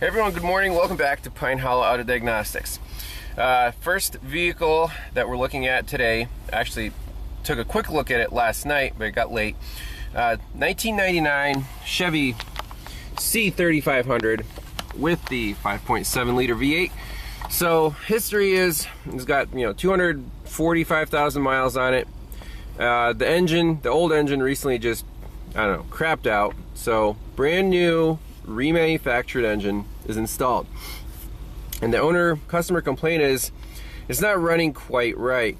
Hey everyone, good morning. Welcome back to Pine Hollow Auto Diagnostics. First vehicle that we're looking at today, actually took a quick look at it last night, but it got late. 1999 Chevy C3500 with the 5.7 liter V8. So history is, it's got 245,000 miles on it. The engine, the old engine recently just, crapped out. So brand new, remanufactured engine is installed, and the customer complaint is it's not running quite right,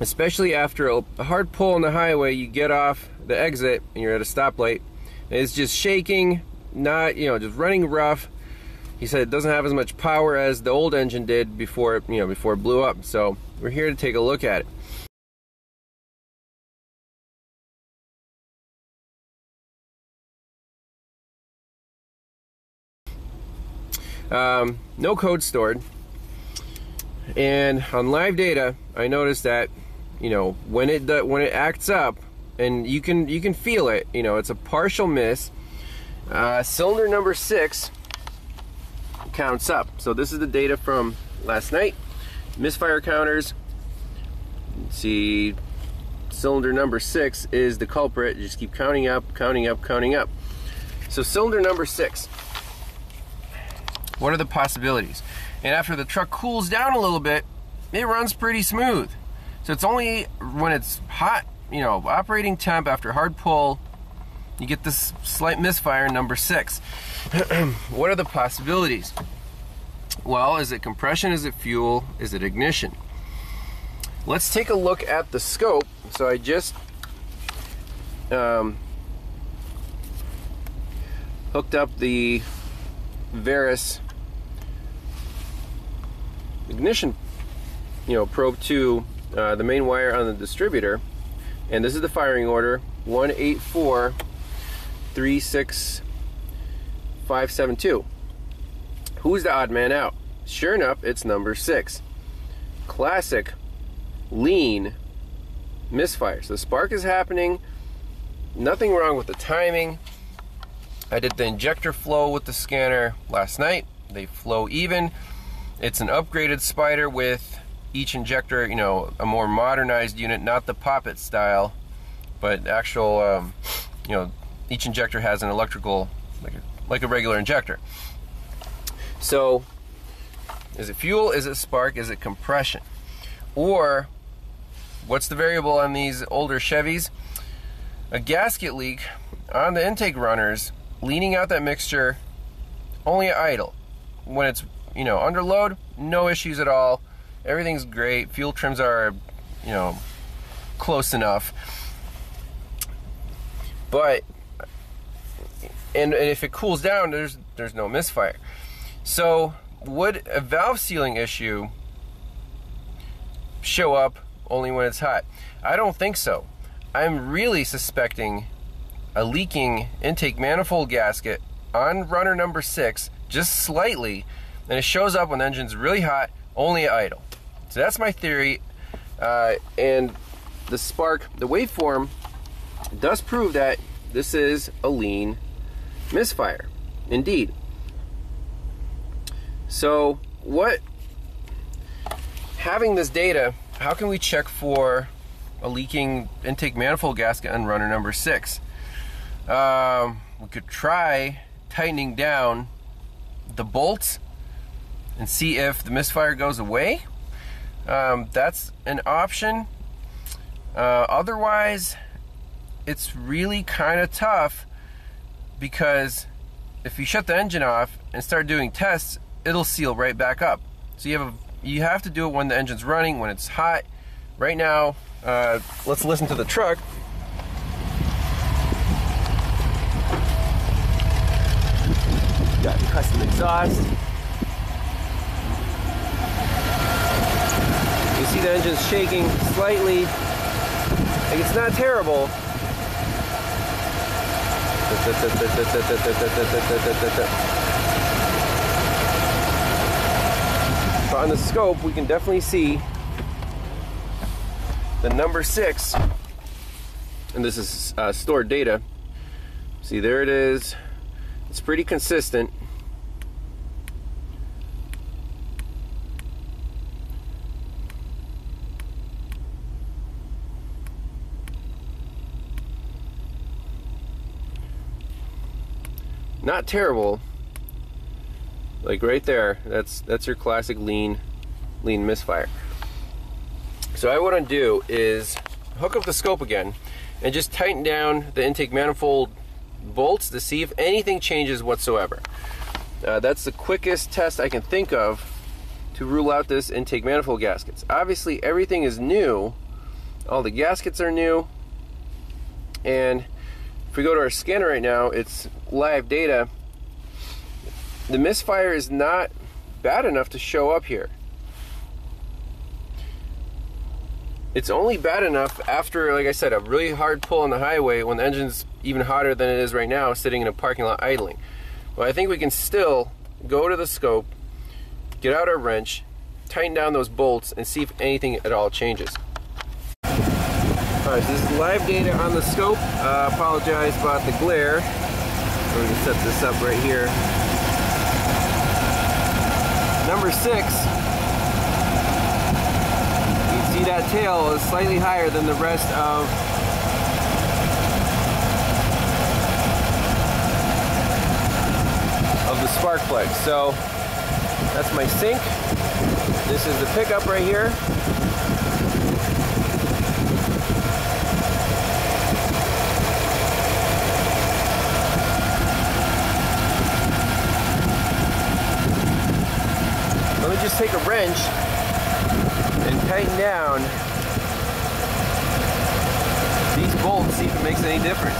especially after a hard pull on the highway. You get off the exit and you're at a stoplight, and it's just shaking, not just running rough. He said it doesn't have as much power as the old engine did before before it blew up. So we're here to take a look at it. No code stored, and on live data I noticed that when it acts up, and you can feel it, it's a partial miss. Cylinder number 6 counts up. So this is the data from last night, misfire counters. Let's see, cylinder number 6 is the culprit. You just keep counting up, counting up, counting up. So cylinder number 6, what are the possibilities? And after the truck cools down a little bit, it runs pretty smooth. So it's only when it's hot, operating temp after hard pull, you get this slight misfire in number 6. What are the possibilities? Well, is it compression? Is it fuel? Is it ignition? Let's take a look at the scope. So I just hooked up the Veris ignition probe to the main wire on the distributor, and this is the firing order 184-36572. Who's the odd man out? Sure enough, it's number 6. Classic lean misfire. So the spark is happening, nothing wrong with the timing. I did the injector flow with the scanner last night. They flow even. It's an upgraded spider with each injector, a more modernized unit, not the poppet style, but actual, each injector has an electrical, like a regular injector. So, is it fuel? Is it spark? Is it compression? Or, what's the variable on these older Chevys? A gasket leak on the intake runners, leaning out that mixture only at idle. When it's under load, no issues at all, everything's great, fuel trims are close enough. But and if it cools down, there's no misfire. So would a valve sealing issue show up only when it's hot? I don't think so. I'm really suspecting a leaking intake manifold gasket on runner number 6, just slightly, and it shows up when the engine's really hot, only at idle. So that's my theory, and the spark, the waveform, does prove that this is a lean misfire, indeed. So having this data, how can we check for a leaking intake manifold gasket on runner number 6? We could try tightening down the bolts and see if the misfire goes away. That's an option. Otherwise, it's really kind of tough, because if you shut the engine off and start doing tests, it'll seal right back up. So you have to do it when the engine's running, when it's hot. Right now, let's listen to the truck. Got custom exhaust. You see the engine's shaking slightly. Like, it's not terrible. But on the scope, we can definitely see the number 6, and this is stored data. See, there it is. It's pretty consistent. Not terrible. Like right there, that's your classic lean misfire. So what I want to do is hook up the scope again and just tighten down the intake manifold bolts to see if anything changes whatsoever. That's the quickest test I can think of to rule out this intake manifold gaskets. Obviously everything is new, all the gaskets are new, and if we go to our scanner right now, it's live data. The misfire is not bad enough to show up here. It's only bad enough after, like I said, a really hard pull on the highway when the engine's even hotter than it is right now, sitting in a parking lot idling. Well, I think we can still go to the scope, get out our wrench, tighten down those bolts, and see if anything at all changes. Alright, so this is live data on the scope. Apologize about the glare. So we can set this up right here. Number 6. That tail is slightly higher than the rest of the spark plug. So that's my sink. This is the pickup right here. Let me just take a wrench and tighten down these bolts, see if it makes any difference.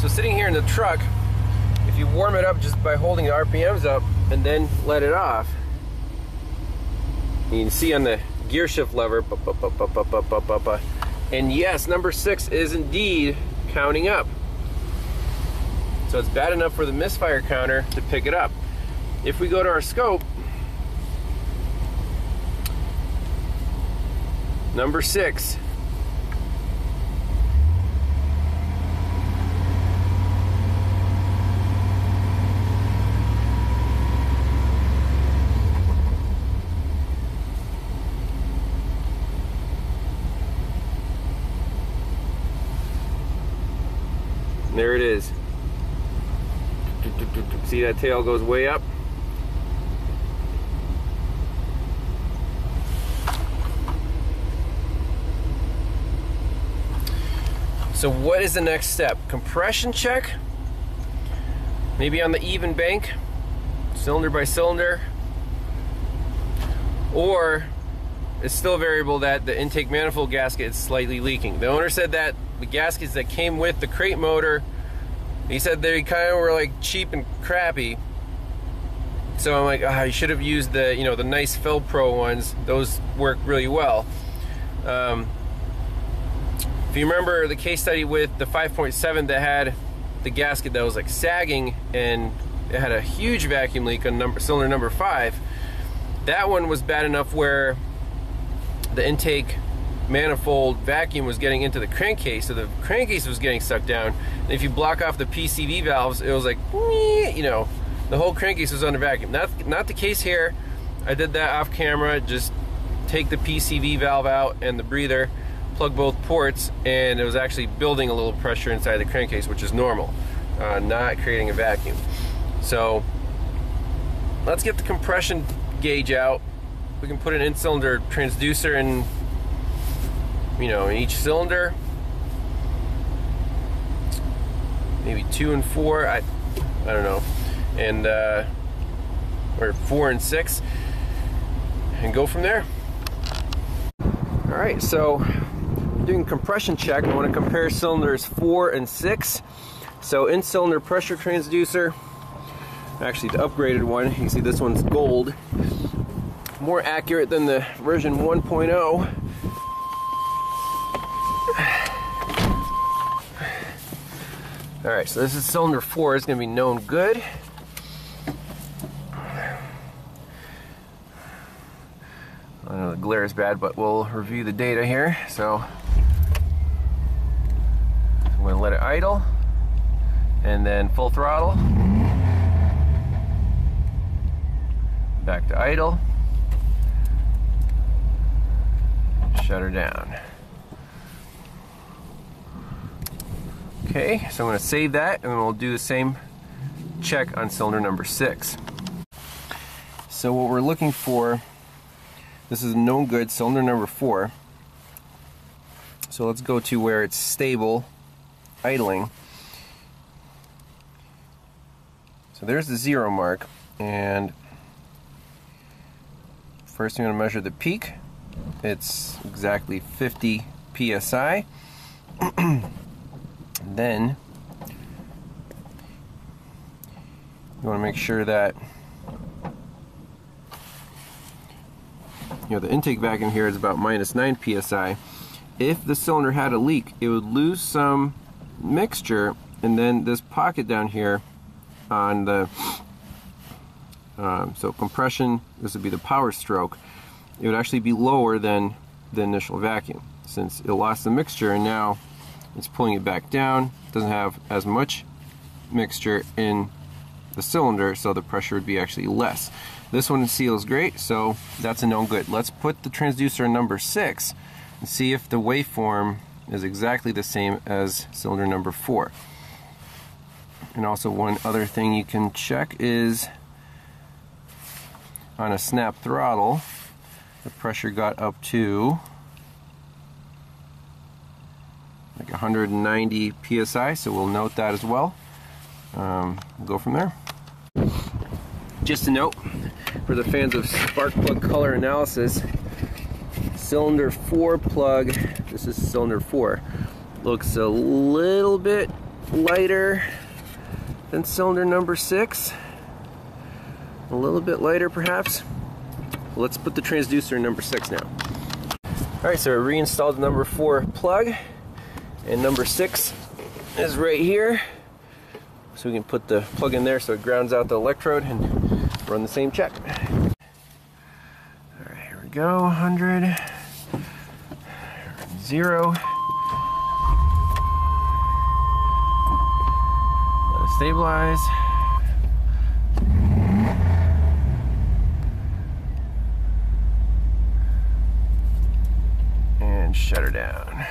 So sitting here in the truck, if you warm it up just by holding the RPMs up and then let it off, you can see on the gear shift lever, and yes, number 6 is indeed counting up. So it's bad enough for the misfire counter to pick it up. If we go to our scope, number 6. There it is. See, that tail goes way up. So what is the next step? Compression check, maybe on the even bank, cylinder by cylinder, or it's still variable that the intake manifold gasket is slightly leaking. The owner said that the gaskets that came with the crate motor, he said they kind of were like cheap and crappy. So I'm like, I should have used the, you know, the nice Fel-Pro ones. Those work really well. If you remember the case study with the 5.7 that had the gasket that was like sagging and it had a huge vacuum leak on cylinder number 5, that one was bad enough where the intake manifold vacuum was getting into the crankcase, so the crankcase was getting sucked down. And if you block off the PCV valves, it was like, you know, the whole crankcase was under vacuum. That's not the case here. I did that off camera, just take the PCV valve out and the breather, plug both ports, and it was actually building a little pressure inside the crankcase, which is normal, not creating a vacuum. So let's get the compression gauge out. We can put an in-cylinder transducer in, you know, in each cylinder, maybe 2 and 4, I don't know, and or 4 and 6, and go from there. All right, so doing compression check, I want to compare cylinders 4 and 6. So in cylinder pressure transducer, actually the upgraded one, you can see this one's gold, more accurate than the version 1.0. All right, so this is cylinder 4, it's going to be known good. I know the glare is bad, but we'll review the data here. So I'm going to let it idle and then full throttle, back to idle, shut her down. Okay, so I'm going to save that and we'll do the same check on cylinder number 6. So what we're looking for, this is known good, cylinder number 4. So let's go to where it's stable, idling. So there's the zero mark, and first I'm going to measure the peak. It's exactly 50 psi. Then you want to make sure that the intake vacuum here is about -9 psi. If the cylinder had a leak, it would lose some mixture, and then this pocket down here on the so compression, this would be the power stroke, it would actually be lower than the initial vacuum, since it lost the mixture and now it's pulling it back down. It doesn't have as much mixture in the cylinder, so the pressure would be actually less. This one seals great, so that's a known good. Let's put the transducer in number 6 and see if the waveform is exactly the same as cylinder number 4. And also one other thing you can check is on a snap throttle, the pressure got up to like 190 psi, so we'll note that as well. We'll go from there. Just a note for the fans of spark plug color analysis, cylinder 4 plug, this is cylinder 4, looks a little bit lighter than cylinder number 6, a little bit lighter perhaps. Let's put the transducer in number 6 now. Alright, so I reinstalled the number 4 plug, and number 6 is right here, so we can put the plug in there so it grounds out the electrode and run the same check. Alright, here we go, 100, 0. Let it stabilize. And shut her down.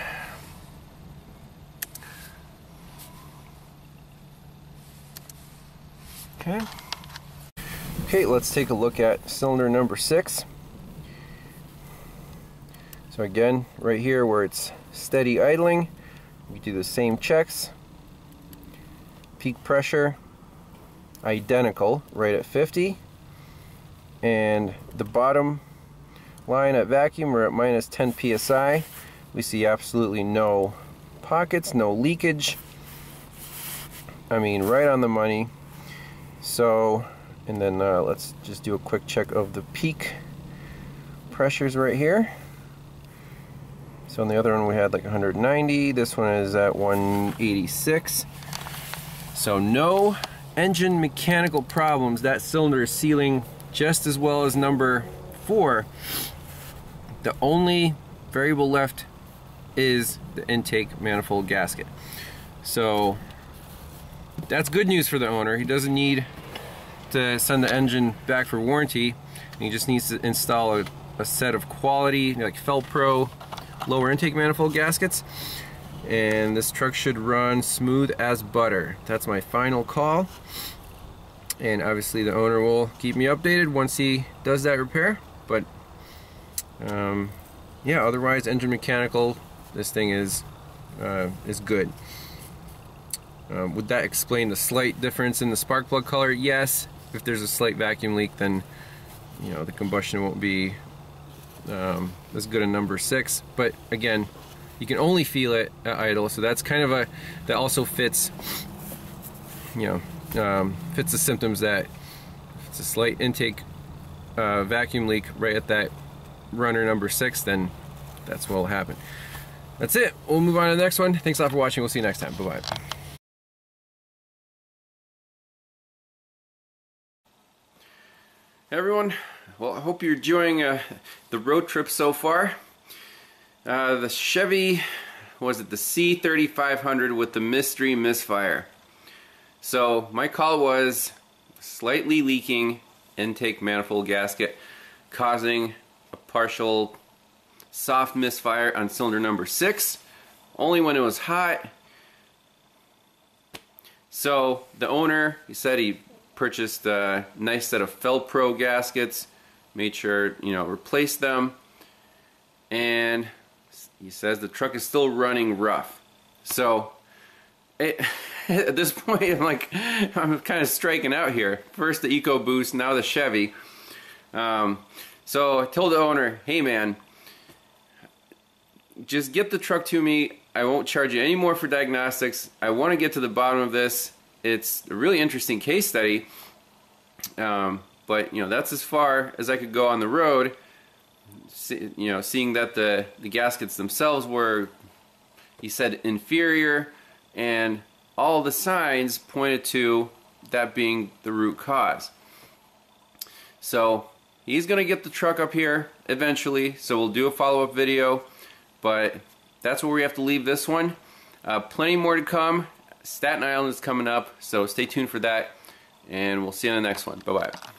Okay, let's take a look at cylinder number 6. So again, right here where it's steady idling, we do the same checks. Peak pressure, identical, right at 50. And the bottom line at vacuum, we're at -10 psi. We see absolutely no pockets, no leakage. I mean, right on the money. So, and then let's just do a quick check of the peak pressures right here. So on the other one we had like 190, this one is at 186. So no engine mechanical problems. That cylinder is sealing just as well as number 4. The only variable left is the intake manifold gasket. So that's good news for the owner. He doesn't need to send the engine back for warranty. He just needs to install a set of quality, like Fel-Pro lower intake manifold gaskets. And this truck should run smooth as butter. That's my final call. And obviously the owner will keep me updated once he does that repair. But yeah, otherwise engine mechanical, this thing is good. Would that explain the slight difference in the spark plug color? Yes. If there's a slight vacuum leak, then the combustion won't be as good in number 6. But again, you can only feel it at idle, so that's kind of a that also fits fits the symptoms that if it's a slight intake vacuum leak right at that runner number 6, then that's what will happen. That's it. We'll move on to the next one. Thanks a lot for watching. We'll see you next time. Bye bye. Hey everyone, well I hope you're enjoying the road trip so far. The Chevy, was it the C3500 with the mystery misfire? So my call was slightly leaking intake manifold gasket causing a partial soft misfire on cylinder number 6, only when it was hot. So the owner, he said he purchased a nice set of Fel-Pro gaskets, made sure, you know, replaced them, and he says the truck is still running rough. So at this point, I'm kind of striking out here. First the EcoBoost, now the Chevy. So I told the owner, hey man, just get the truck to me. I won't charge you any more for diagnostics. I want to get to the bottom of this. It's a really interesting case study, but you know, that's as far as I could go on the road. You know, seeing that the gaskets themselves were, he said, inferior, and all the signs pointed to that being the root cause. So he's gonna get the truck up here eventually, so we'll do a follow-up video, but that's where we have to leave this one. Plenty more to come. Staten Island is coming up, so stay tuned for that, and we'll see you in the next one. Bye-bye.